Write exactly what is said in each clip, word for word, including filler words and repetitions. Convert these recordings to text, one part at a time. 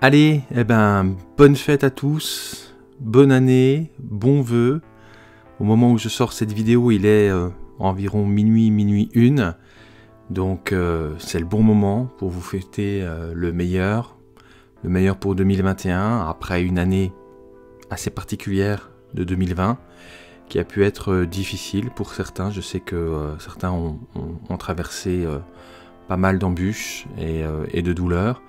Allez, eh ben, bonne fête à tous, bonne année, bon vœu. Au moment où je sors cette vidéo, il est euh, environ minuit, minuit une. Donc euh, c'est le bon moment pour vous fêter euh, le meilleur, le meilleur pour deux mille vingt et un, après une année assez particulière de deux mille vingt, qui a pu être euh, difficile pour certains. Je sais que euh, certains ont, ont, ont traversé euh, pas mal d'embûches et, euh, et de douleurs.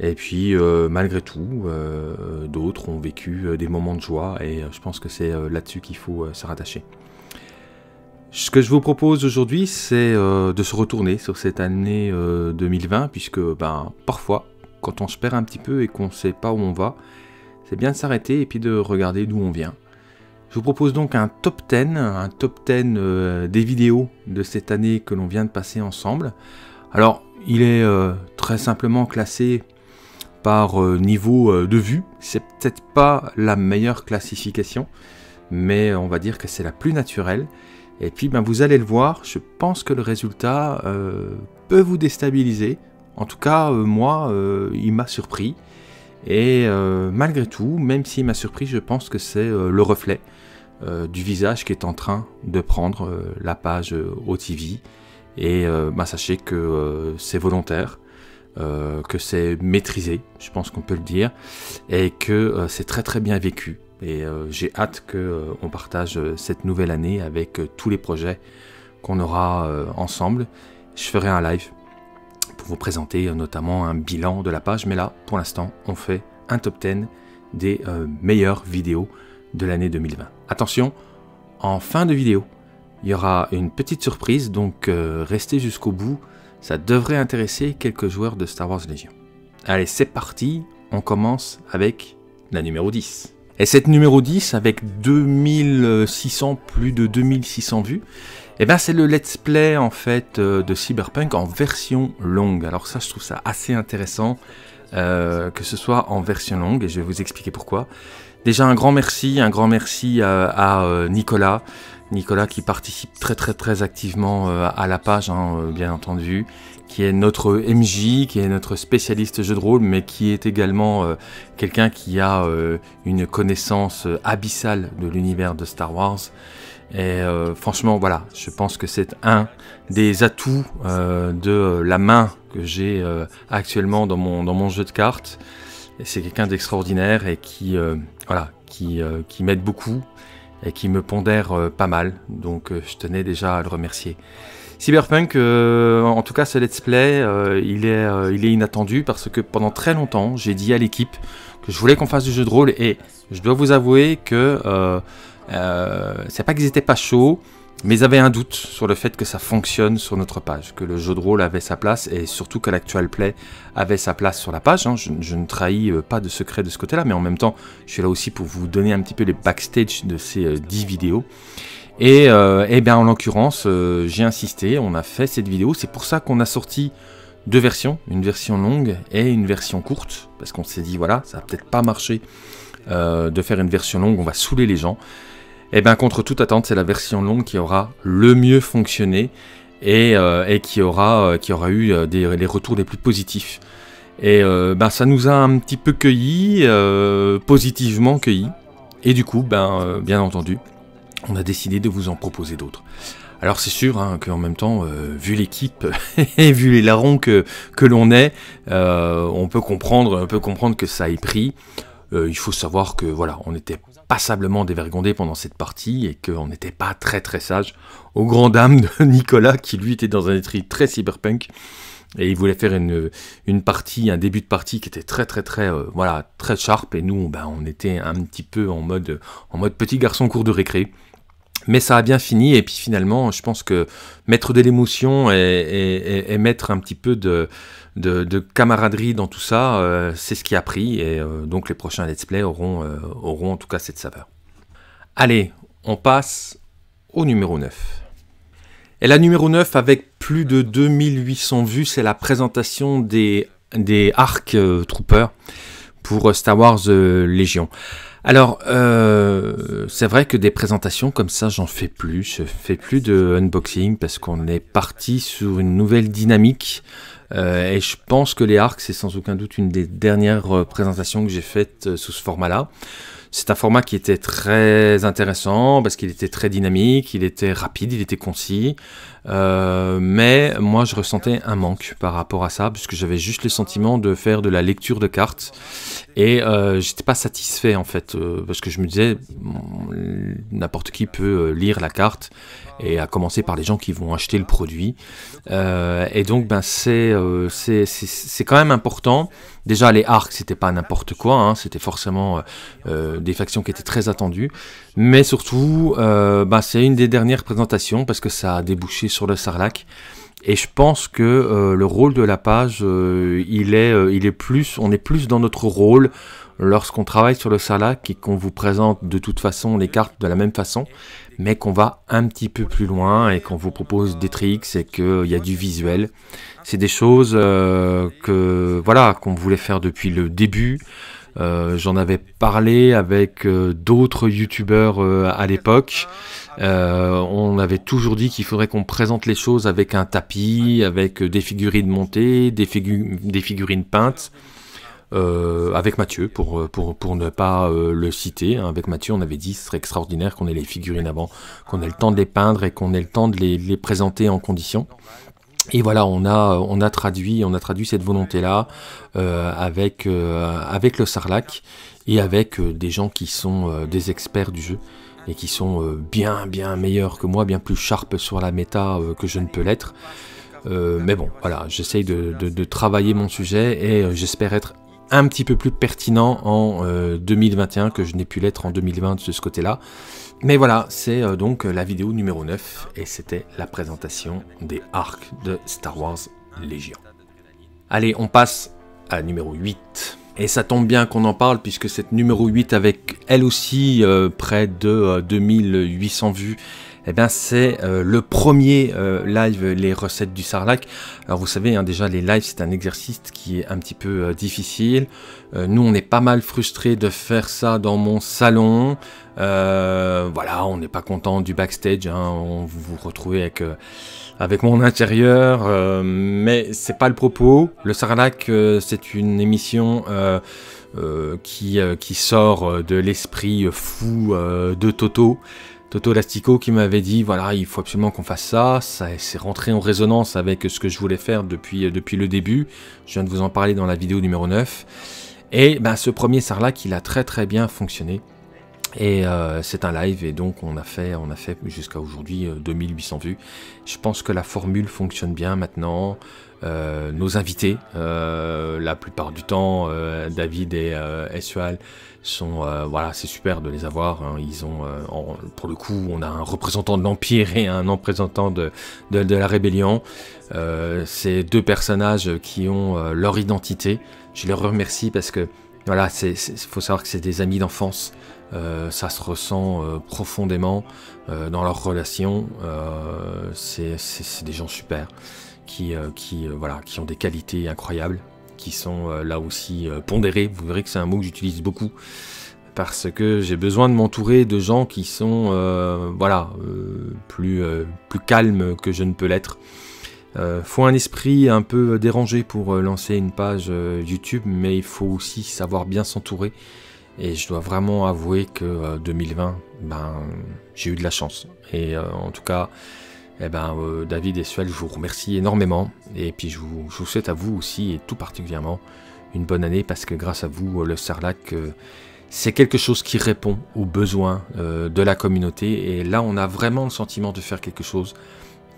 Et puis euh, malgré tout, euh, d'autres ont vécu euh, des moments de joie et euh, je pense que c'est euh, là-dessus qu'il faut euh, se rattacher. Ce que je vous propose aujourd'hui, c'est euh, de se retourner sur cette année euh, deux mille vingt, puisque ben, parfois, quand on se perd un petit peu et qu'on ne sait pas où on va, c'est bien de s'arrêter et puis de regarder d'où on vient. Je vous propose donc un top dix, un top dix euh, des vidéos de cette année que l'on vient de passer ensemble. Alors, il est euh, très simplement classé par euh, niveau euh, de vue. C'est peut-être pas la meilleure classification, mais on va dire que c'est la plus naturelle. Et puis ben, vous allez le voir, je pense que le résultat euh, peut vous déstabiliser. En tout cas, euh, moi, euh, il m'a surpris. Et euh, malgré tout, même s'il m'a surpris, je pense que c'est euh, le reflet euh, du visage qui est en train de prendre euh, la page euh, O T V. Et euh, ben, sachez que euh, c'est volontaire, euh, que c'est maîtrisé, je pense qu'on peut le dire, et que euh, c'est très très bien vécu. Et euh, j'ai hâte qu'on euh, partage euh, cette nouvelle année avec euh, tous les projets qu'on aura euh, ensemble. Je ferai un live pour vous présenter euh, notamment un bilan de la page. Mais là, pour l'instant, on fait un top dix des euh, meilleures vidéos de l'année deux mille vingt. Attention, en fin de vidéo, il y aura une petite surprise. Donc euh, restez jusqu'au bout. Ça devrait intéresser quelques joueurs de Star Wars Legion. Allez, c'est parti. On commence avec la numéro dix. Et cette numéro dix, avec deux mille six cents, plus de deux mille six cents vues, et ben c'est le let's play en fait de Cyberpunk en version longue. Alors ça, je trouve ça assez intéressant euh, que ce soit en version longue, et je vais vous expliquer pourquoi. Déjà un grand merci, un grand merci à, à Nicolas, Nicolas qui participe très très très activement à la page, hein, bien entendu, qui est notre M J, qui est notre spécialiste jeu de rôle, mais qui est également euh, quelqu'un qui a euh, une connaissance euh, abyssale de l'univers de Star Wars. Et euh, franchement, voilà, je pense que c'est un des atouts euh, de la main que j'ai euh, actuellement dans mon, dans mon jeu de cartes. C'est quelqu'un d'extraordinaire et qui, euh, voilà, qui, euh, qui m'aide beaucoup et qui me pondère euh, pas mal. Donc euh, je tenais déjà à le remercier. Cyberpunk, euh, en tout cas ce let's play, euh, il, est, euh, il est inattendu parce que pendant très longtemps, j'ai dit à l'équipe que je voulais qu'on fasse du jeu de rôle et je dois vous avouer que euh, euh, c'est pas qu'ils étaient pas chauds, mais ils avaient un doute sur le fait que ça fonctionne sur notre page, que le jeu de rôle avait sa place et surtout que l'actual play avait sa place sur la page. Hein. Je, je ne trahis pas de secret de ce côté-là, mais en même temps, je suis là aussi pour vous donner un petit peu les backstage de ces euh, dix vidéos. Et, euh, et bien en l'occurrence, euh, j'ai insisté, on a fait cette vidéo, c'est pour ça qu'on a sorti deux versions, une version longue et une version courte, parce qu'on s'est dit voilà, ça va peut-être pas marcher euh, de faire une version longue, on va saouler les gens. Et bien contre toute attente, c'est la version longue qui aura le mieux fonctionné et, euh, et qui, aura, euh, qui aura eu des, les retours les plus positifs. Et euh, ben, ça nous a un petit peu cueillis, euh, positivement cueillis, et du coup, ben, euh, bien entendu, on a décidé de vous en proposer d'autres. Alors c'est sûr hein, qu'en même temps, euh, vu l'équipe et vu les larrons que, que l'on est, euh, on peut comprendre, on peut comprendre que ça ait pris. Euh, il faut savoir que voilà, on était passablement dévergondé pendant cette partie et qu'on n'était pas très très sage. Aux grandes dames de Nicolas qui lui était dans un esprit très cyberpunk et il voulait faire une, une partie, un début de partie qui était très très très euh, voilà très sharp et nous ben, on était un petit peu en mode en mode petit garçon cours de récré. Mais ça a bien fini et puis finalement je pense que mettre de l'émotion et, et, et mettre un petit peu de, de, de camaraderie dans tout ça, euh, c'est ce qui a pris et euh, donc les prochains let's play auront, euh, auront en tout cas cette saveur. Allez, on passe au numéro neuf. Et la numéro neuf avec plus de deux mille huit cents vues, c'est la présentation des, des Arc euh, Troopers pour Star Wars euh, Legion. Alors, euh, c'est vrai que des présentations comme ça, j'en fais plus. Je fais plus de unboxing parce qu'on est parti sur une nouvelle dynamique Euh, et je pense que les arcs, c'est sans aucun doute une des dernières présentations que j'ai faites sous ce format-là. C'est un format qui était très intéressant parce qu'il était très dynamique, il était rapide, il était concis. Euh, mais moi, je ressentais un manque par rapport à ça puisque j'avais juste le sentiment de faire de la lecture de cartes. Et euh, j'étais pas satisfait en fait euh, parce que je me disais, n'importe qui peut lire la carte et à commencer par les gens qui vont acheter le produit. Euh, et donc, ben, c'est euh, quand même important. Déjà, les arcs, c'était pas n'importe quoi, hein, c'était forcément euh, des factions qui étaient très attendues. Mais surtout, euh, ben, c'est une des dernières présentations parce que ça a débouché sur le Sarlacc. Et je pense que euh, le rôle de la page, euh, il est, euh, il est plus, on est plus dans notre rôle lorsqu'on travaille sur le Sarlacc et qu'on vous présente de toute façon les cartes de la même façon, mais qu'on va un petit peu plus loin et qu'on vous propose des tricks et qu'il y a du visuel. C'est des choses euh, que voilà qu'on voulait faire depuis le début. Euh, j'en avais parlé avec euh, d'autres youtubeurs euh, à l'époque. Euh, on avait toujours dit qu'il faudrait qu'on présente les choses avec un tapis, avec des figurines montées, des, figu des figurines peintes. Euh, avec Mathieu, pour, pour, pour ne pas euh, le citer. Hein. Avec Mathieu, on avait dit que ce serait extraordinaire qu'on ait les figurines avant, qu'on ait le temps de les peindre et qu'on ait le temps de les, les présenter en condition. Et voilà, on a, on a, traduit, on a traduit cette volonté-là euh, avec, euh, avec le Sarlacc et avec euh, des gens qui sont euh, des experts du jeu et qui sont euh, bien, bien meilleurs que moi, bien plus sharp sur la méta euh, que je ne peux l'être. Euh, mais bon, voilà, j'essaye de, de, de travailler mon sujet et euh, j'espère être un petit peu plus pertinent en euh, deux mille vingt et un que je n'ai pu l'être en deux mille vingt de ce côté-là. Mais voilà, c'est euh, donc la vidéo numéro neuf et c'était la présentation des arcs de Star Wars Legion. Allez, on passe à la numéro huit. Et ça tombe bien qu'on en parle puisque cette numéro huit avec elle aussi euh, près de euh, deux mille huit cents vues. Eh bien, c'est euh, le premier euh, live, les recettes du Sarlacc. Alors, vous savez, hein, déjà, les lives, c'est un exercice qui est un petit peu euh, difficile. Euh, nous, on est pas mal frustrés de faire ça dans mon salon. Euh, voilà, on n'est pas content du backstage. Hein, on vous retrouvez avec, euh, avec mon intérieur. Euh, mais c'est pas le propos. Le Sarlacc, euh, c'est une émission... Euh, euh, qui, euh, qui sort de l'esprit fou euh, de Toto. Toto Elastico qui m'avait dit, voilà, il faut absolument qu'on fasse ça, ça c'est rentré en résonance avec ce que je voulais faire depuis, depuis le début, je viens de vous en parler dans la vidéo numéro neuf, et ben, ce premier Sarlacc, il a très très bien fonctionné, et euh, c'est un live, et donc on a fait, on a fait jusqu'à aujourd'hui euh, deux mille huit cents vues, je pense que la formule fonctionne bien maintenant. Euh, nos invités, euh, la plupart du temps, euh, David et euh, Esual sont, euh, voilà, c'est super de les avoir. Hein, ils ont, euh, en, pour le coup, on a un représentant de l'Empire et un représentant de, de, de la Rébellion. Euh, c'est deux personnages qui ont euh, leur identité. Je les remercie parce que, voilà, c'est, c'est, faut savoir que c'est des amis d'enfance. Euh, ça se ressent euh, profondément euh, dans leur relation. Euh, c'est, c'est, c'est des gens super. qui, euh, qui, euh, voilà, qui ont des qualités incroyables, qui sont euh, là aussi euh, pondérés. Vous verrez que c'est un mot que j'utilise beaucoup, parce que j'ai besoin de m'entourer de gens qui sont euh, voilà, euh, plus, euh, plus calmes que je ne peux l'être. Euh, faut un esprit un peu dérangé pour euh, lancer une page euh, YouTube, mais il faut aussi savoir bien s'entourer. Et je dois vraiment avouer que euh, deux mille vingt, ben, j'ai eu de la chance. Et euh, en tout cas... Eh ben, euh, David et Esual, je vous remercie énormément et puis je vous, je vous souhaite à vous aussi et tout particulièrement une bonne année parce que grâce à vous, le Sarlacc, euh, c'est quelque chose qui répond aux besoins euh, de la communauté et là, on a vraiment le sentiment de faire quelque chose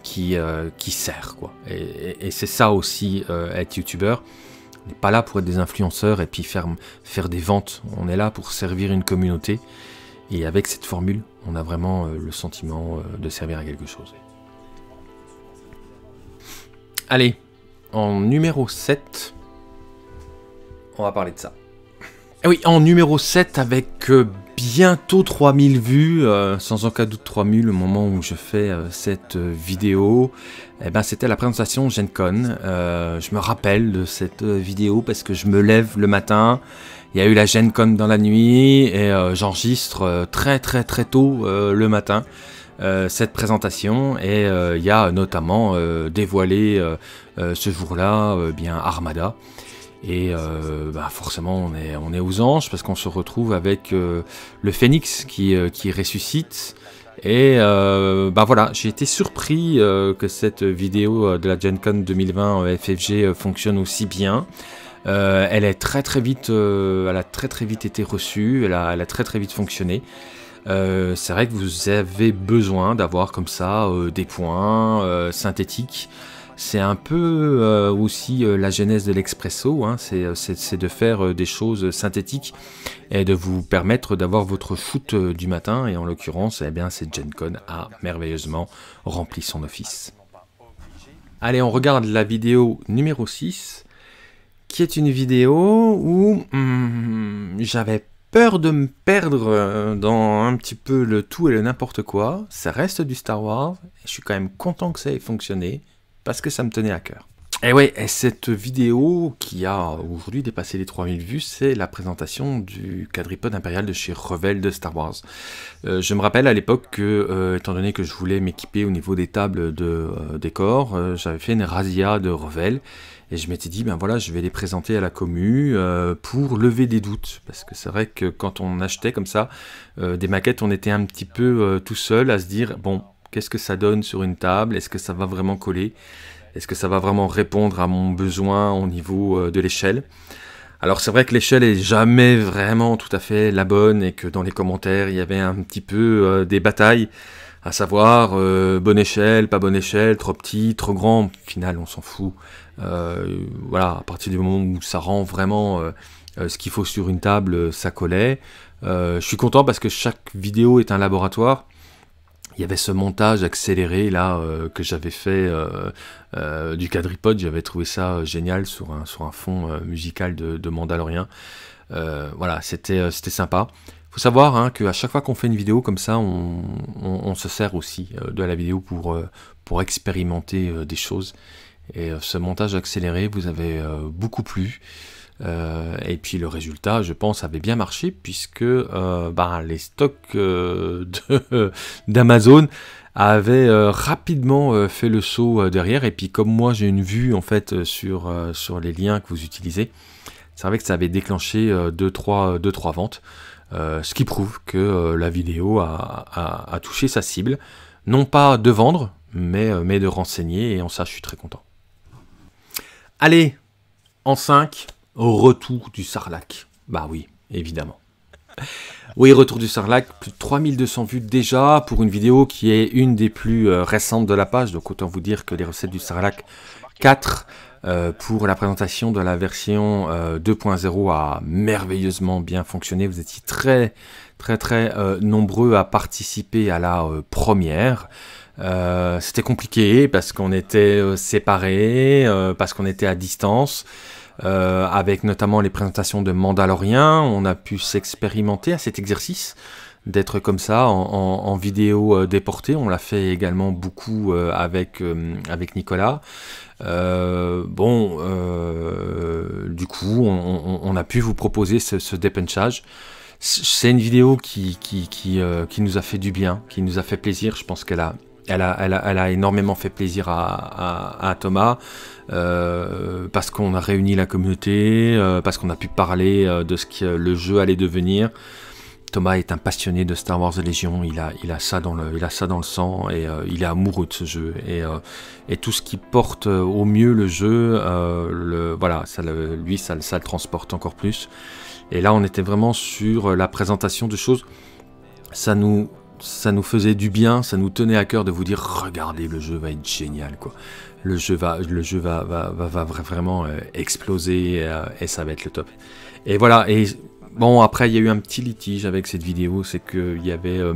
qui, euh, qui sert, quoi. Et, et, et c'est ça aussi, euh, être youtubeur. On n'est pas là pour être des influenceurs et puis faire, faire des ventes. On est là pour servir une communauté et avec cette formule, on a vraiment euh, le sentiment euh, de servir à quelque chose. Allez, en numéro sept, on va parler de ça. Et oui, en numéro sept, avec euh, bientôt trois mille vues, euh, sans aucun doute trois mille, le moment où je fais euh, cette euh, vidéo, eh ben, c'était la présentation Gen Con. Euh, je me rappelle de cette euh, vidéo parce que je me lève le matin, il y a eu la Gen Con dans la nuit, et euh, j'enregistre euh, très très très tôt euh, le matin. Euh, cette présentation et il euh, y a notamment euh, dévoilé euh, euh, ce jour-là, euh, bien Armada. Et euh, bah forcément, on est, on est aux anges parce qu'on se retrouve avec euh, le phénix qui, euh, qui ressuscite. Et euh, bah voilà, j'ai été surpris euh, que cette vidéo de la Gen Con deux mille vingt euh, F F G euh, fonctionne aussi bien. Euh, elle, est très, très vite, euh, elle a très très vite été reçue, elle a, elle a très très vite fonctionné. Euh, c'est vrai que vous avez besoin d'avoir comme ça euh, des points euh, synthétiques. C'est un peu euh, aussi euh, la genèse de l'expresso, hein, c'est de faire euh, des choses synthétiques et de vous permettre d'avoir votre foot euh, du matin. Et en l'occurrence, eh bien, cette Gen Con a merveilleusement rempli son office. Allez, on regarde la vidéo numéro six, qui est une vidéo où hmm, j'avais peur de me perdre dans un petit peu le tout et le n'importe quoi. Ça reste du Star Wars, et je suis quand même content que ça ait fonctionné, parce que ça me tenait à cœur. Et ouais, et cette vidéo qui a aujourd'hui dépassé les trois mille vues, c'est la présentation du quadripode impérial de chez Revell de Star Wars. Euh, je me rappelle à l'époque que, euh, étant donné que je voulais m'équiper au niveau des tables de euh, décor, euh, j'avais fait une razzia de Revell, et je m'étais dit, ben voilà, je vais les présenter à la commu euh, pour lever des doutes. Parce que c'est vrai que quand on achetait comme ça euh, des maquettes, on était un petit peu euh, tout seul à se dire, bon, qu'est-ce que ça donne sur une table? Est-ce que ça va vraiment coller? Est-ce que ça va vraiment répondre à mon besoin au niveau de l'échelle? Alors c'est vrai que l'échelle est jamais vraiment tout à fait la bonne, et que dans les commentaires il y avait un petit peu euh, des batailles, à savoir euh, bonne échelle, pas bonne échelle, trop petit, trop grand. Au final on s'en fout. Euh, voilà, à partir du moment où ça rend vraiment euh, euh, ce qu'il faut sur une table, ça collait. Euh, je suis content parce que chaque vidéo est un laboratoire. Il y avait ce montage accéléré là euh, que j'avais fait euh, euh, du quadripode, j'avais trouvé ça euh, génial sur un, sur un fond euh, musical de, de Mandalorian. Euh, voilà, c'était euh, c'était sympa. Faut savoir hein, qu'à chaque fois qu'on fait une vidéo comme ça, on, on, on se sert aussi euh, de la vidéo pour, euh, pour expérimenter euh, des choses. Et euh, ce montage accéléré vous avait euh, beaucoup plu. Euh, et puis le résultat, je pense, avait bien marché, puisque euh, bah, les stocks euh, d'Amazon euh, avaient euh, rapidement euh, fait le saut euh, derrière. Et puis comme moi j'ai une vue en fait sur, euh, sur les liens que vous utilisez, c'est vrai que ça avait déclenché deux trois euh, ventes, euh, ce qui prouve que euh, la vidéo a, a, a touché sa cible, non pas de vendre, mais, euh, mais de renseigner, et en ça je suis très content. Allez, en cinq... Au retour du Sarlacc. Bah oui, évidemment. Oui, retour du Sarlacc, plus de trois mille deux cents vues déjà pour une vidéo qui est une des plus récentes de la page. Donc autant vous dire que les recettes du Sarlacc quatre euh, pour la présentation de la version euh, deux point zéro a merveilleusement bien fonctionné. Vous étiez très très très euh, nombreux à participer à la euh, première. Euh, C'était compliqué parce qu'on était euh, séparés, euh, parce qu'on était à distance. Euh, avec notamment les présentations de Mandalorian, on a pu s'expérimenter à cet exercice d'être comme ça en, en, en vidéo euh, déportée. On l'a fait également beaucoup euh, avec, euh, avec Nicolas. Euh, bon, euh, du coup, on, on, on a pu vous proposer ce, ce dépêchage. C'est une vidéo qui, qui, qui, euh, qui nous a fait du bien, qui nous a fait plaisir. Je pense qu'elle a... Elle a, elle, a, elle a énormément fait plaisir à, à, à Thomas, euh, parce qu'on a réuni la communauté, euh, parce qu'on a pu parler euh, de ce que euh, le jeu allait devenir. Thomas est un passionné de Star Wars Legion, il a, il a, ça, dans le, il a ça dans le sang, et euh, il est amoureux de ce jeu. Et, euh, et tout ce qui porte au mieux le jeu, euh, le, voilà, ça, le, lui, ça, ça le transporte encore plus. Et là, on était vraiment sur la présentation de choses. Ça nous... ça nous faisait du bien, ça nous tenait à cœur de vous dire, regardez, le jeu va être génial, quoi. Le jeu va, le jeu va, va, va, va vraiment euh, exploser, euh, et ça va être le top. Et voilà, et bon, après, il y a eu un petit litige avec cette vidéo, c'est qu'il y avait... Euh,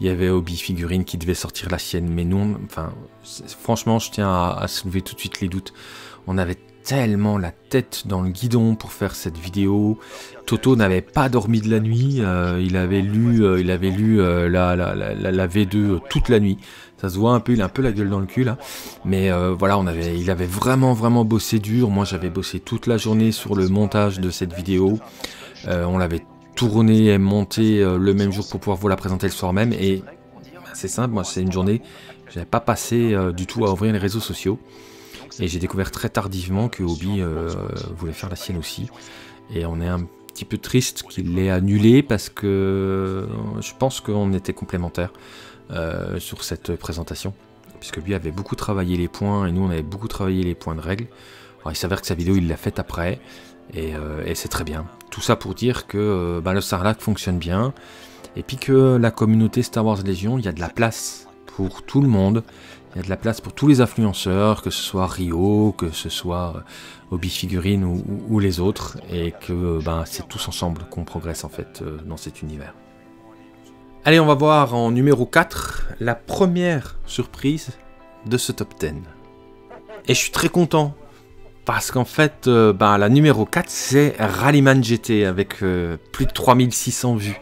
il y avait Obi Figurine qui devait sortir la sienne, mais nous, on, enfin, franchement, je tiens à, à soulever tout de suite les doutes. On avait tellement la tête dans le guidon pour faire cette vidéo. Toto n'avait pas dormi de la nuit, euh, il avait lu, euh, il avait lu euh, la, la, la, la V deux toute la nuit. Ça se voit un peu, il a un peu la gueule dans le cul là. Mais euh, voilà, on avait, il avait vraiment vraiment bossé dur. Moi j'avais bossé toute la journée sur le montage de cette vidéo. Euh, on l'avait tourné et monté euh, le même jour pour pouvoir vous la présenter le soir même. Et ben, c'est simple, moi c'est une journée, j'avais pas passé euh, du tout à ouvrir les réseaux sociaux. et j'ai découvert très tardivement que Hobby euh, voulait faire la sienne aussi, et on est un petit peu triste qu'il l'ait annulé parce que je pense qu'on était complémentaires euh, sur cette présentation, puisque lui avait beaucoup travaillé les points et nous on avait beaucoup travaillé les points de règle. Alors il s'avère que sa vidéo il l'a faite après, et, euh, et c'est très bien. Tout ça pour dire que euh, bah, le Sarlacc fonctionne bien, et puis que la communauté Star Wars Legion, il y a de la place pour tout le monde, il y a de la place pour tous les influenceurs, que ce soit Rio, que ce soit Hobby Figurine ou, ou, ou les autres, et que bah, c'est tous ensemble qu'on progresse en fait euh, dans cet univers. Allez, on va voir en numéro quatre la première surprise de ce top dix. Et je suis très content parce qu'en fait, euh, bah, la numéro quatre, c'est Rallyman G T avec euh, plus de trois mille six cents vues.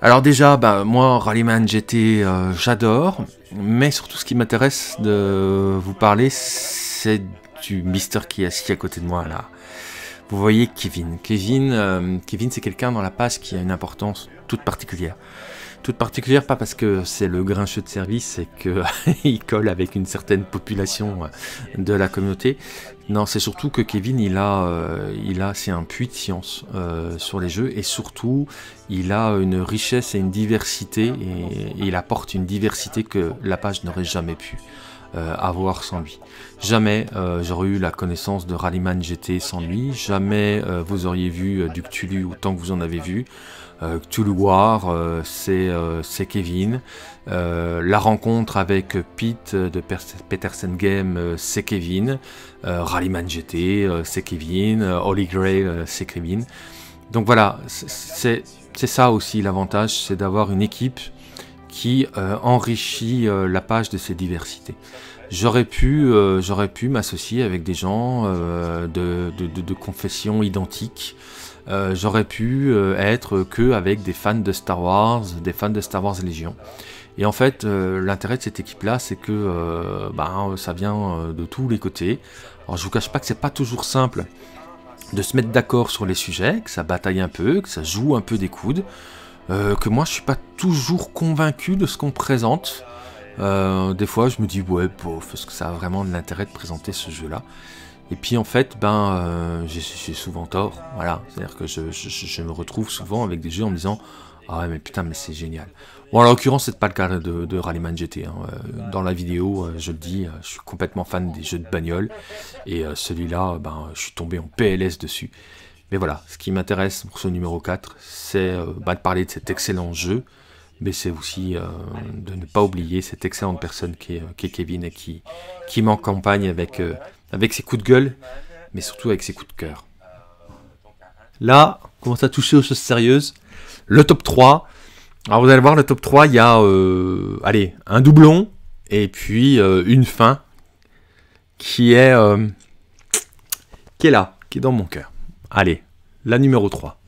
Alors déjà, bah, moi, Rallyman G T, euh, j'adore, mais surtout ce qui m'intéresse de vous parler, c'est du Mister qui est assis à côté de moi là. Vous voyez Kevin. Kevin, euh, Kevin c'est quelqu'un dans la page qui a une importance toute particulière. Toute particulière, pas parce que c'est le grincheux de service et qu'il colle avec une certaine population de la communauté. Non, c'est surtout que Kevin, il a, euh, il a, c'est un puits de science euh, sur les jeux, et surtout, il a une richesse et une diversité, et, et il apporte une diversité que la page n'aurait jamais pu euh, avoir sans lui. Jamais euh, j'aurais eu la connaissance de Rallyman G T sans lui, jamais euh, vous auriez vu euh, du Cthulhu autant que vous en avez vu. Euh, Cthulhu War, euh, c'est euh, Kevin. Euh, la rencontre avec Pete de Petersen Game, euh, c'est Kevin. Euh, Rallyman G T, euh, c'est Kevin. Euh, Holy Grail, euh, c'est Kevin. Donc voilà, c'est ça aussi l'avantage, c'est d'avoir une équipe qui euh, enrichit euh, la page de ses diversités. J'aurais pu, euh, j'aurais pu m'associer avec des gens euh, de, de, de, de confession identique. Euh, j'aurais pu euh, être que avec des fans de Star Wars, des fans de Star Wars Legion. Et en fait, euh, l'intérêt de cette équipe-là, c'est que euh, bah, ça vient de tous les côtés. Alors, je vous cache pas que c'est pas toujours simple de se mettre d'accord sur les sujets, que ça bataille un peu, que ça joue un peu des coudes, euh, que moi, je suis pas toujours convaincu de ce qu'on présente. Euh, des fois, je me dis ouais, bof, est-ce que ça a vraiment de l'intérêt de présenter ce jeu-là ? Et puis en fait, ben, euh, j'ai souvent tort, voilà, c'est-à-dire que je, je, je me retrouve souvent avec des jeux en me disant « Ah ouais, mais putain, mais c'est génial ». Bon, en l'occurrence, c'est pas le cas de, de Rallyman G T, hein. Dans la vidéo, je le dis, je suis complètement fan des jeux de bagnole, et celui-là, ben, je suis tombé en P L S dessus. Mais voilà, ce qui m'intéresse pour ce numéro quatre, c'est ben, de parler de cet excellent jeu, mais c'est aussi euh, de ne pas oublier cette excellente personne qui est, qui est Kevin et qui, qui m'accompagne avec, euh, avec ses coups de gueule, mais surtout avec ses coups de cœur. Là, on commence à toucher aux choses sérieuses. Le top trois. Alors vous allez voir, le top trois, il y a euh, allez, un doublon et puis euh, une fin qui est, euh, qui est là, qui est dans mon cœur. Allez, la numéro trois.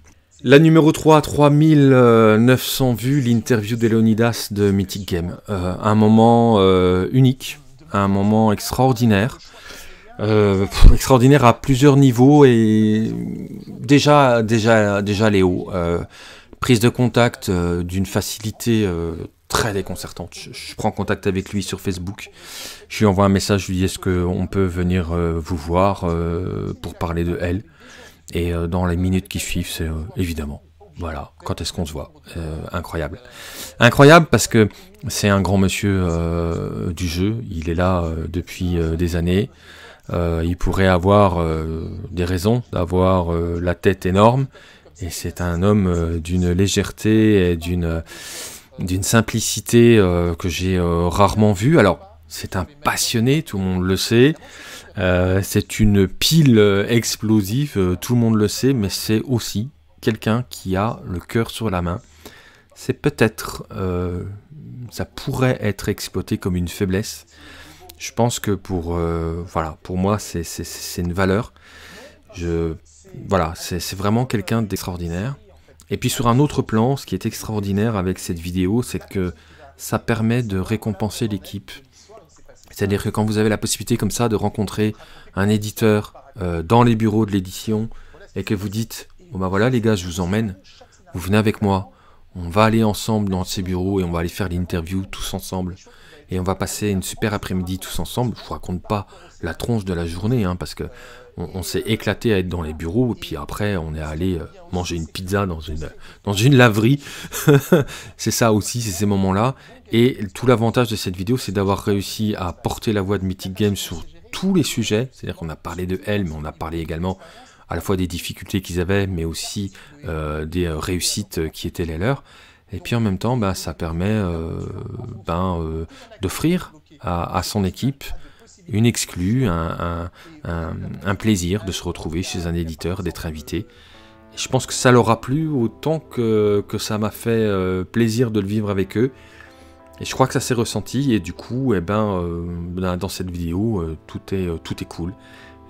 La numéro trois, trois mille neuf cents vues, l'interview de Léonidas de Mythic Games. Euh, un moment euh, unique, un moment extraordinaire. Euh, pff, extraordinaire à plusieurs niveaux, et déjà, déjà, déjà Léo. Euh, prise de contact euh, d'une facilité euh, très déconcertante. Je, je prends contact avec lui sur Facebook, je lui envoie un message, je lui dis est-ce qu'on peut venir euh, vous voir euh, pour parler de elle. Et dans les minutes qui suivent, c'est euh, évidemment, voilà, quand est-ce qu'on se voit, euh, incroyable. Incroyable parce que c'est un grand monsieur euh, du jeu, il est là euh, depuis euh, des années, euh, il pourrait avoir euh, des raisons d'avoir euh, la tête énorme, et c'est un homme euh, d'une légèreté et d'une d'une simplicité euh, que j'ai euh, rarement vue. Alors, c'est un passionné, tout le monde le sait, euh, c'est une pile explosive, euh, tout le monde le sait, mais c'est aussi quelqu'un qui a le cœur sur la main. C'est peut-être, euh, ça pourrait être exploité comme une faiblesse. Je pense que pour, euh, voilà, pour moi, c'est une valeur. Je, voilà, c'est vraiment quelqu'un d'extraordinaire. Et puis sur un autre plan, ce qui est extraordinaire avec cette vidéo, c'est que ça permet de récompenser l'équipe. C'est-à-dire que quand vous avez la possibilité comme ça de rencontrer un éditeur euh, dans les bureaux de l'édition et que vous dites « Bon ben voilà les gars, je vous emmène, vous venez avec moi, on va aller ensemble dans ces bureaux et on va aller faire l'interview tous ensemble. » et on va passer une super après-midi tous ensemble. Je vous raconte pas la tronche de la journée, hein, parce que on, on s'est éclaté à être dans les bureaux, et puis après on est allé manger une pizza dans une, dans une laverie. C'est ça aussi, c'est ces moments-là. Et tout l'avantage de cette vidéo, c'est d'avoir réussi à porter la voix de Mythic Games sur tous les sujets. C'est-à-dire qu'on a parlé de elle, mais on a parlé également à la fois des difficultés qu'ils avaient, mais aussi euh, des réussites qui étaient les leurs. Et puis en même temps, bah, ça permet euh, ben, euh, d'offrir à, à son équipe une exclue, un, un, un, un plaisir de se retrouver chez un éditeur, d'être invité. Et je pense que ça leur a plu autant que, que ça m'a fait euh, plaisir de le vivre avec eux. Et je crois que ça s'est ressenti, et du coup, eh ben, euh, dans cette vidéo, euh, tout, est, euh, tout est cool.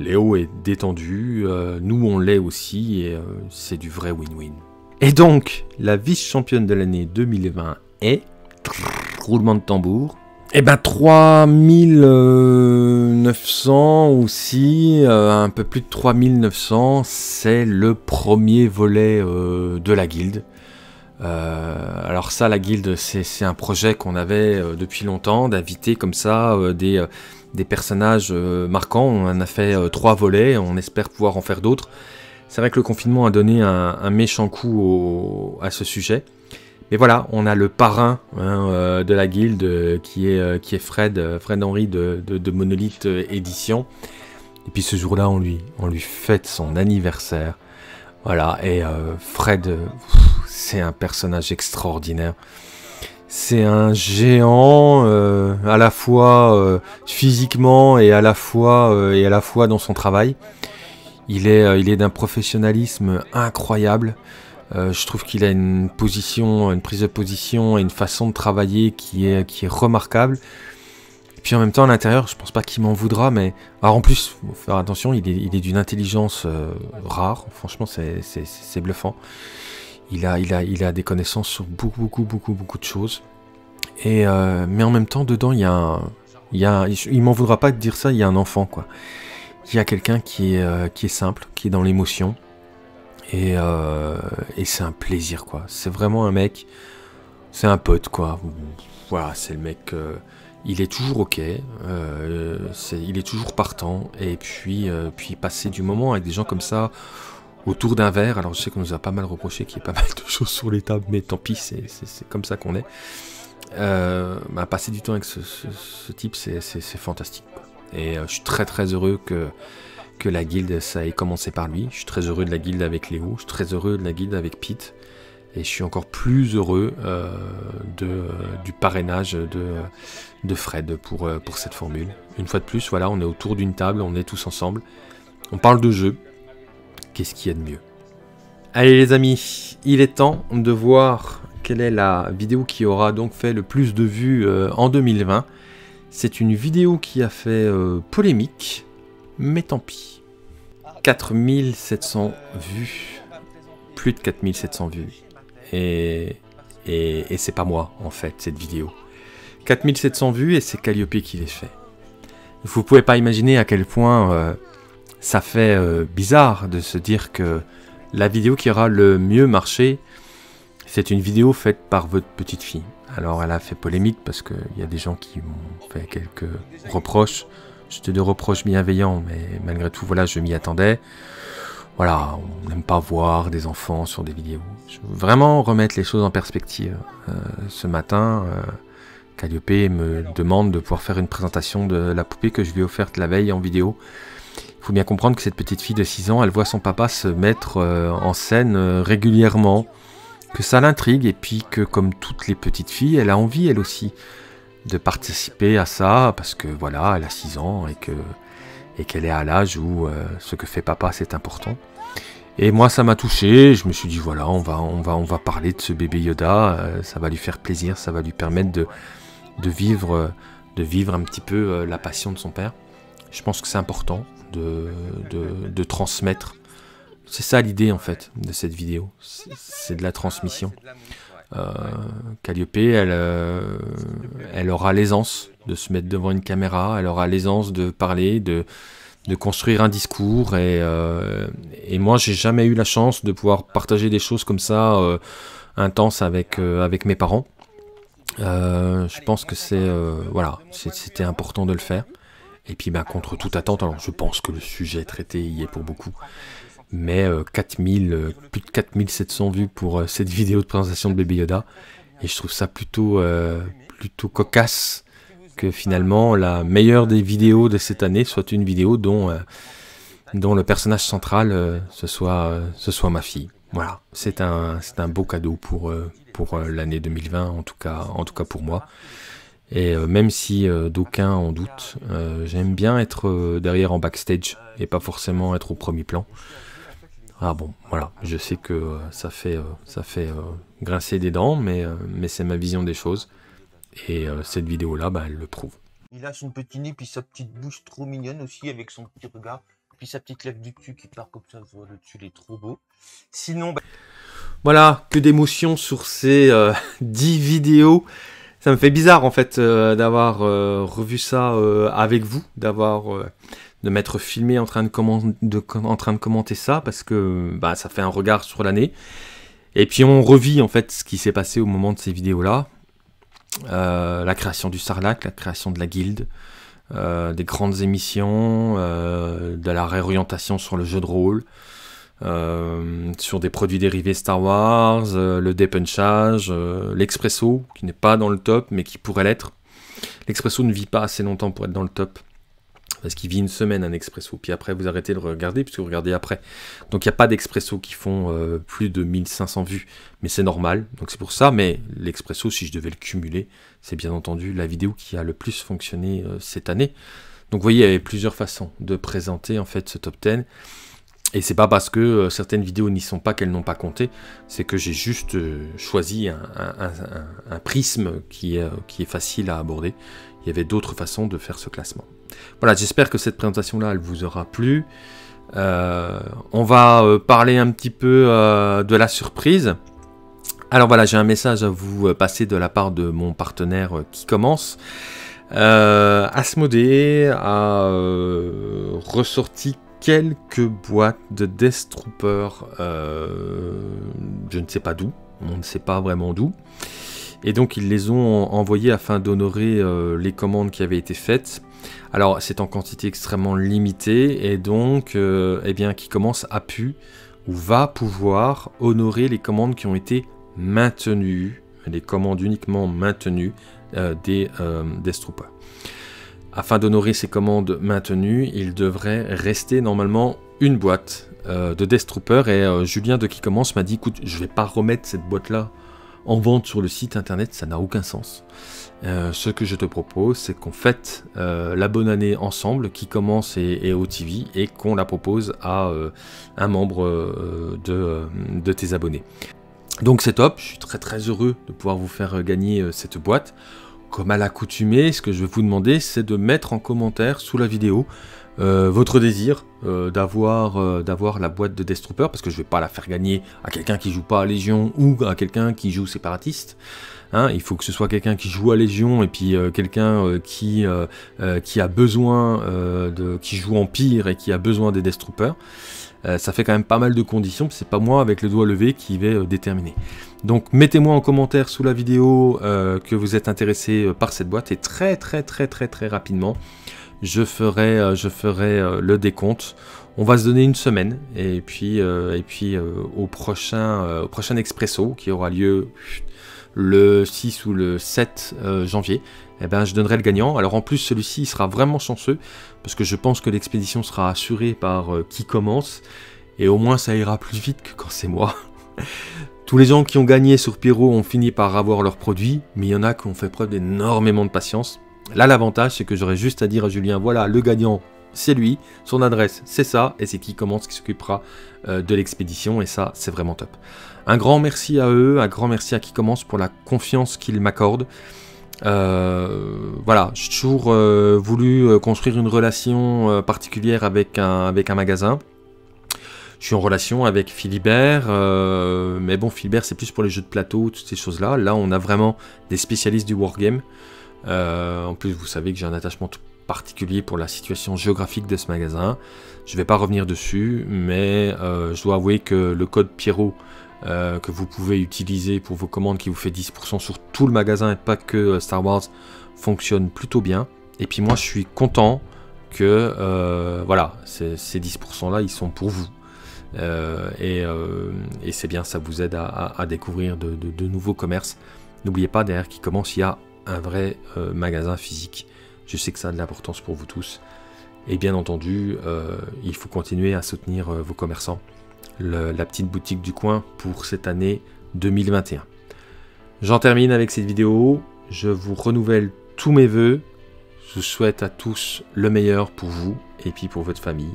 Léo est détendu, euh, nous on l'est aussi, et euh, c'est du vrai win-win. Et donc, la vice-championne de l'année deux mille vingt est... Roulement de tambour. Eh ben trois mille neuf cents aussi, euh, un peu plus de trois mille neuf cents, c'est le premier volet euh, de la Guilde. Euh, alors ça, la Guilde, c'est un projet qu'on avait euh, depuis longtemps, d'inviter comme ça euh, des... Euh, des personnages euh, marquants. On en a fait euh, trois volets, on espère pouvoir en faire d'autres. C'est vrai que le confinement a donné un, un méchant coup au, à ce sujet. Mais voilà, on a le parrain hein, euh, de la Guilde euh, qui, est, euh, qui est Fred, euh, Fred Henry de, de, de Monolith Édition. Et puis ce jour-là, on lui, on lui fête son anniversaire. Voilà, et euh, Fred, euh, c'est un personnage extraordinaire. C'est un géant euh, à la fois euh, physiquement et à la fois, euh, et à la fois dans son travail. Il est, euh, il est d'un professionnalisme incroyable. Euh, je trouve qu'il a une position, une prise de position et une façon de travailler qui est, qui est remarquable. Et puis en même temps, à l'intérieur, je pense pas qu'il m'en voudra, mais alors en plus, faut faire attention, il est, il est d'une intelligence euh, rare. Franchement, c'est bluffant. Il a, il, a, il a des connaissances sur beaucoup, beaucoup, beaucoup, beaucoup de choses. Et, euh, mais en même temps, dedans, il y a un... Il, il m'en voudra pas de dire ça, il y a un enfant, quoi. Il y a quelqu'un qui, euh, qui est simple, qui est dans l'émotion. Et, euh, et c'est un plaisir, quoi. C'est vraiment un mec... C'est un pote, quoi. Voilà, c'est le mec... Euh, il est toujours OK. Euh, est, il est toujours partant. Et puis, euh, puis passer du moment avec des gens comme ça... autour d'un verre, alors je sais qu'on nous a pas mal reproché qu'il y ait pas mal de choses sur les tables, mais tant pis, c'est comme ça qu'on est. Euh, bah, passer du temps avec ce, ce, ce type, c'est fantastique. Et euh, je suis très très heureux que, que la Guilde, ça ait commencé par lui. Je suis très heureux de la Guilde avec Léo, je suis très heureux de la Guilde avec Pete, et je suis encore plus heureux euh, de, euh, du parrainage de, de Fred pour, euh, pour cette formule. Une fois de plus, voilà, on est autour d'une table, on est tous ensemble, on parle de jeu. Qu'est-ce qu'il y a de mieux? Allez les amis, il est temps de voir quelle est la vidéo qui aura donc fait le plus de vues euh, en deux mille vingt. C'est une vidéo qui a fait euh, polémique, mais tant pis. quatre mille sept cents vues, plus de quatre mille sept cents vues. Et, et, et c'est pas moi en fait cette vidéo. quatre mille sept cents vues et c'est Calliope qui les fait. Vous pouvez pas imaginer à quel point... Euh, ça fait euh, bizarre de se dire que la vidéo qui aura le mieux marché, c'est une vidéo faite par votre petite fille. Alors elle a fait polémique parce qu'il y a des gens qui m'ont fait quelques reproches. C'était des reproches bienveillants, mais malgré tout, voilà, je m'y attendais. Voilà, on n'aime pas voir des enfants sur des vidéos. Je veux vraiment remettre les choses en perspective. Euh, ce matin, euh, Calliope me demande de pouvoir faire une présentation de la poupée que je lui ai offerte la veille en vidéo. Il faut bien comprendre que cette petite fille de six ans, elle voit son papa se mettre euh, en scène euh, régulièrement, que ça l'intrigue, et puis que comme toutes les petites filles, elle a envie elle aussi de participer à ça, parce que voilà, elle a six ans et que et qu'elle est à l'âge où euh, ce que fait papa c'est important. Et moi ça m'a touché, je me suis dit voilà, on va, on va, on va parler de ce bébé Yoda, euh, ça va lui faire plaisir, ça va lui permettre de, de, vivre, euh, de vivre un petit peu euh, la passion de son père. Je pense que c'est important de, de, de transmettre. C'est ça l'idée en fait de cette vidéo. C'est de la transmission. Euh, Calliope, elle, euh, elle aura l'aisance de se mettre devant une caméra. Elle aura l'aisance de parler, de, de construire un discours. Et, euh, et moi, j'ai jamais eu la chance de pouvoir partager des choses comme ça euh, intenses avec, euh, avec mes parents. Euh, je pense que c'est euh, voilà, c'était important de le faire. Et puis ben, contre toute attente, alors je pense que le sujet traité y est pour beaucoup, mais euh, quatre mille, plus de quatre mille sept cents vues pour euh, cette vidéo de présentation de Baby Yoda, et je trouve ça plutôt, euh, plutôt cocasse que finalement la meilleure des vidéos de cette année soit une vidéo dont, euh, dont le personnage central euh, ce, soit, euh, ce soit ma fille. Voilà, c'est un, c'est un beau cadeau pour, euh, pour euh, l'année deux mille vingt, en tout cas, en tout cas pour moi. Et euh, même si euh, d'aucuns en doutent, euh, j'aime bien être euh, derrière en backstage et pas forcément être au premier plan. Ah bon, voilà, je sais que euh, ça fait, euh, ça fait euh, grincer des dents, mais, euh, mais c'est ma vision des choses. Et euh, cette vidéo-là, bah, elle le prouve. Il a son petit nez, puis sa petite bouche trop mignonne aussi, avec son petit regard, puis sa petite lèvre du cul qui part comme ça, voilà, le dessus, il est trop beau. Sinon, bah... voilà, que d'émotions sur ces euh, dix vidéos. Ça me fait bizarre en fait euh, d'avoir euh, revu ça euh, avec vous, d'avoir euh, de m'être filmé en train de, de, en train de commenter ça, parce que bah, ça fait un regard sur l'année. Et puis on revit en fait ce qui s'est passé au moment de ces vidéos-là. Euh, la création du Sarlacc, la création de la Guilde, euh, des grandes émissions, euh, de la réorientation sur le jeu de rôle, Euh, sur des produits dérivés Star Wars, euh, le dépunchage, euh, l'expresso qui n'est pas dans le top mais qui pourrait l'être. L'expresso ne vit pas assez longtemps pour être dans le top, parce qu'il vit une semaine un expresso, puis après vous arrêtez de le regarder puisque vous regardez après. Donc il n'y a pas d'expresso qui font euh, plus de mille cinq cents vues, mais c'est normal, donc c'est pour ça. Mais l'expresso, si je devais le cumuler, c'est bien entendu la vidéo qui a le plus fonctionné euh, cette année. Donc vous voyez, il y avait plusieurs façons de présenter en fait ce top dix. Et c'est pas parce que euh, certaines vidéos n'y sont pas qu'elles n'ont pas compté, c'est que j'ai juste euh, choisi un, un, un, un prisme qui est, qui est facile à aborder. Il y avait d'autres façons de faire ce classement. Voilà, j'espère que cette présentation-là, elle vous aura plu. Euh, on va euh, parler un petit peu euh, de la surprise. Alors voilà, j'ai un message à vous euh, passer de la part de mon partenaire euh, Qui Commence. Euh, Asmodée a euh, ressorti quelques boîtes de Death Troopers, euh, je ne sais pas d'où, on ne sait pas vraiment d'où, et donc ils les ont envoyés afin d'honorer euh, les commandes qui avaient été faites. Alors c'est en quantité extrêmement limitée, et donc euh, eh bien, Qui Commence a pu ou va pouvoir honorer les commandes qui ont été maintenues, les commandes uniquement maintenues euh, des euh, Death Troopers. Afin d'honorer ces commandes maintenues, il devrait rester normalement une boîte euh, de Death Trooper. Et euh, Julien de Qui Commence m'a dit, écoute, je ne vais pas remettre cette boîte-là en vente sur le site internet, ça n'a aucun sens. Euh, ce que je te propose, c'est qu'on fête euh, la bonne année ensemble, Qui Commence et, et O T V, et qu'on la propose à euh, un membre euh, de, euh, de tes abonnés. Donc c'est top, je suis très très heureux de pouvoir vous faire gagner euh, cette boîte. Comme à l'accoutumée, ce que je vais vous demander, c'est de mettre en commentaire sous la vidéo euh, votre désir euh, d'avoir euh, d'avoir la boîte de Death Trooper, parce que je ne vais pas la faire gagner à quelqu'un qui joue pas à Légion ou à quelqu'un qui joue séparatiste. Hein, il faut que ce soit quelqu'un qui joue à Légion et puis euh, quelqu'un euh, qui, euh, euh, qui a besoin euh, de, qui joue Empire et qui a besoin des Death Troopers. Euh, ça fait quand même pas mal de conditions, c'est pas moi avec le doigt levé qui vais euh, déterminer. Donc mettez-moi en commentaire sous la vidéo euh, que vous êtes intéressé euh, par cette boîte, et très très très très très rapidement, je ferai, euh, je ferai euh, le décompte. On va se donner une semaine, et puis, euh, et puis euh, au, prochain, euh, au prochain expresso qui aura lieu le six ou le sept euh, janvier, eh ben, je donnerai le gagnant. Alors en plus, celui-ci sera vraiment chanceux, parce que je pense que l'expédition sera assurée par euh, Qui Commence, et au moins ça ira plus vite que quand c'est moi. Tous les gens qui ont gagné sur Pyro ont fini par avoir leurs produits, mais il y en a qui ont fait preuve d'énormément de patience. Là, l'avantage, c'est que j'aurais juste à dire à Julien, voilà, le gagnant, c'est lui, son adresse, c'est ça, et c'est Qui Commence qui s'occupera euh, de l'expédition, et ça, c'est vraiment top. Un grand merci à eux, un grand merci à Qui Commence pour la confiance qu'ils m'accordent. Euh, voilà, j'ai toujours euh, voulu euh, construire une relation euh, particulière avec un, avec un magasin. Je suis en relation avec Philibert, euh, mais bon, Philibert, c'est plus pour les jeux de plateau, toutes ces choses-là. Là, on a vraiment des spécialistes du wargame. Euh, en plus, vous savez que j'ai un attachement tout particulier pour la situation géographique de ce magasin. Je ne vais pas revenir dessus, mais euh, je dois avouer que le code Pierrot euh, que vous pouvez utiliser pour vos commandes, qui vous fait dix pour cent sur tout le magasin et pas que Star Wars, fonctionne plutôt bien. Et puis moi je suis content que euh, voilà, ces, ces dix pour cent là ils sont pour vous. Euh, et, euh, et c'est bien, ça vous aide à, à, à découvrir de, de, de nouveaux commerces. N'oubliez pas, derrière Qui Commence, il y a un vrai euh, magasin physique. Je sais que ça a de l'importance pour vous tous. Et bien entendu, euh, il faut continuer à soutenir euh, vos commerçants. Le, la petite boutique du coin pour cette année deux mille vingt et un. J'en termine avec cette vidéo. Je vous renouvelle tous mes voeux. Je vous souhaite à tous le meilleur pour vous et puis pour votre famille.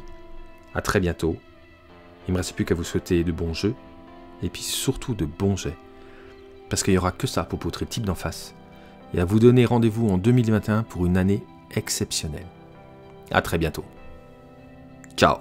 À très bientôt. Il ne me reste plus qu'à vous souhaiter de bons jeux, et puis surtout de bons jets. Parce qu'il n'y aura que ça pour poutrer le type d'en face. Et à vous donner rendez-vous en deux mille vingt et un pour une année exceptionnelle. À très bientôt. Ciao.